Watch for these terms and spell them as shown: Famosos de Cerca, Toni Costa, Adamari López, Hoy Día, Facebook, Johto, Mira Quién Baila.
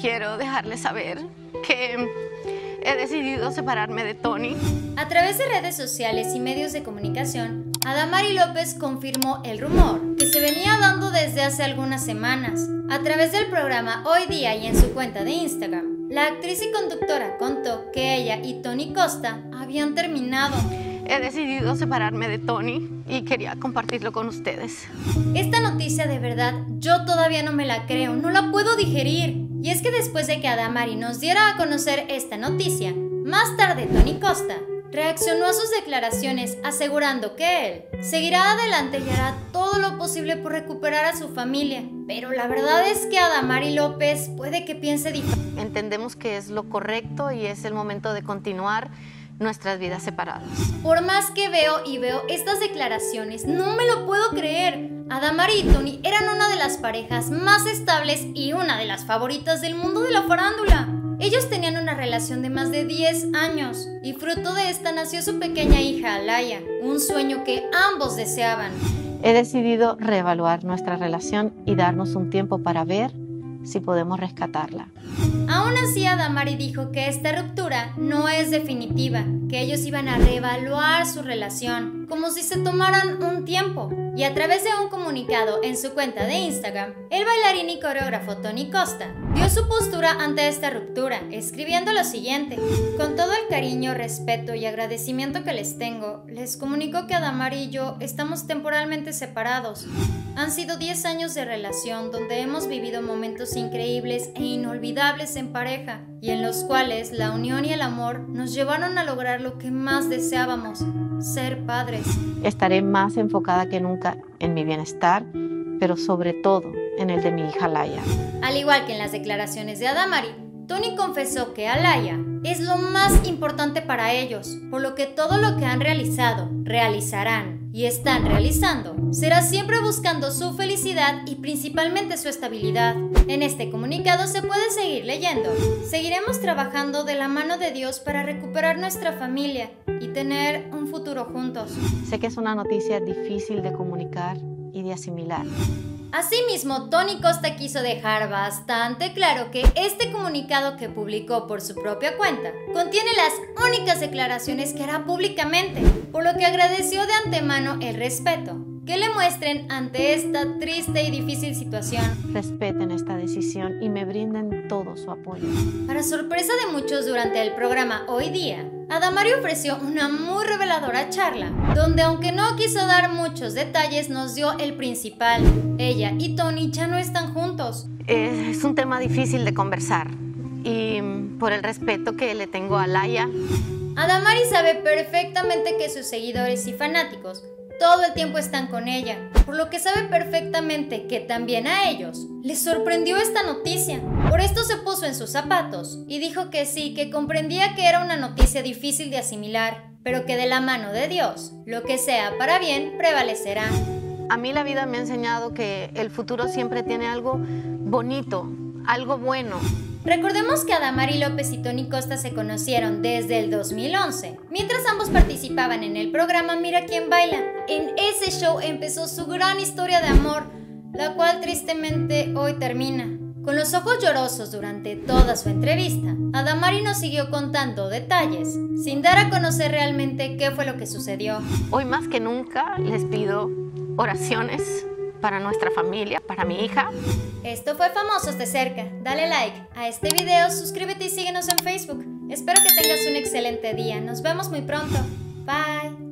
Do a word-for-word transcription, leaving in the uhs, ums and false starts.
Quiero dejarles saber que he decidido separarme de Toni. A través de redes sociales y medios de comunicación, Adamari López confirmó el rumor que se venía dando desde hace algunas semanas. A través del programa Hoy Día y en su cuenta de Instagram, la actriz y conductora contó que ella y Toni Costa habían terminado. He decidido separarme de Toni y quería compartirlo con ustedes. Esta noticia, de verdad, yo todavía no me la creo, no la puedo digerir. Y es que después de que Adamari nos diera a conocer esta noticia, más tarde Toni Costa reaccionó a sus declaraciones asegurando que él seguirá adelante y hará todo lo posible por recuperar a su familia. Pero la verdad es que Adamari López puede que piense diferente. Entendemos que es lo correcto y es el momento de continuar nuestras vidas separadas. Por más que veo y veo estas declaraciones, no me lo puedo creer. Adamari y Toni eran una de las parejas más estables y una de las favoritas del mundo de la farándula. Ellos tenían una relación de más de diez años y fruto de esta nació su pequeña hija Alaya, un sueño que ambos deseaban. He decidido reevaluar nuestra relación y darnos un tiempo para ver si podemos rescatarla. Aún así, Adamari dijo que esta ruptura no es definitiva, que ellos iban a reevaluar su relación, como si se tomaran un tiempo. Y a través de un comunicado en su cuenta de Instagram, el bailarín y coreógrafo Toni Costa dio su postura ante esta ruptura, escribiendo lo siguiente: con todo el cariño, respeto y agradecimiento que les tengo, les comunico que Adamari y yo estamos temporalmente separados. Han sido diez años de relación donde hemos vivido momentos increíbles e inolvidables en pareja y en los cuales la unión y el amor nos llevaron a lograr lo que más deseábamos, ser padres. Estaré más enfocada que nunca en mi bienestar, pero sobre todo en el de mi hija Alaya. Al igual que en las declaraciones de Adamari, Toni confesó que Alaya es lo más importante para ellos, por lo que todo lo que han realizado, realizarán y están realizando será siempre buscando su felicidad y principalmente su estabilidad. En este comunicado se puede seguir leyendo: seguiremos trabajando de la mano de Dios para recuperar nuestra familia y tener un futuro juntos. Sé que es una noticia difícil de comunicar y de asimilar. Asimismo, Toni Costa quiso dejar bastante claro que este comunicado que publicó por su propia cuenta contiene las únicas declaraciones que hará públicamente, por lo que agradeció de antemano el respeto que le muestren ante esta triste y difícil situación. Respeten esta decisión y me brinden todo su apoyo. Para sorpresa de muchos, durante el programa Hoy Día, Adamari ofreció una muy reveladora charla, donde aunque no quiso dar muchos detalles, nos dio el principal: ella y Toni ya no están juntos. Es un tema difícil de conversar y por el respeto que le tengo a Alaya. Adamari sabe perfectamente que sus seguidores y fanáticos todo el tiempo están con ella, por lo que sabe perfectamente que también a ellos les sorprendió esta noticia. Por esto se puso en sus zapatos y dijo que sí, que comprendía que era una noticia difícil de asimilar, pero que de la mano de Dios, lo que sea para bien prevalecerá. A mí la vida me ha enseñado que el futuro siempre tiene algo bonito, algo bueno. Recordemos que Adamari López y Toni Costa se conocieron desde el dos mil once, mientras ambos participaban en el programa Mira Quién Baila. En ese show empezó su gran historia de amor, la cual tristemente hoy termina. Con los ojos llorosos durante toda su entrevista, Adamari nos siguió contando detalles, sin dar a conocer realmente qué fue lo que sucedió. Hoy más que nunca les pido oraciones para nuestra familia, para mi hija. Esto fue Famosos de Cerca. Dale like a este video, suscríbete y síguenos en Facebook. Espero que tengas un excelente día. Nos vemos muy pronto. Bye.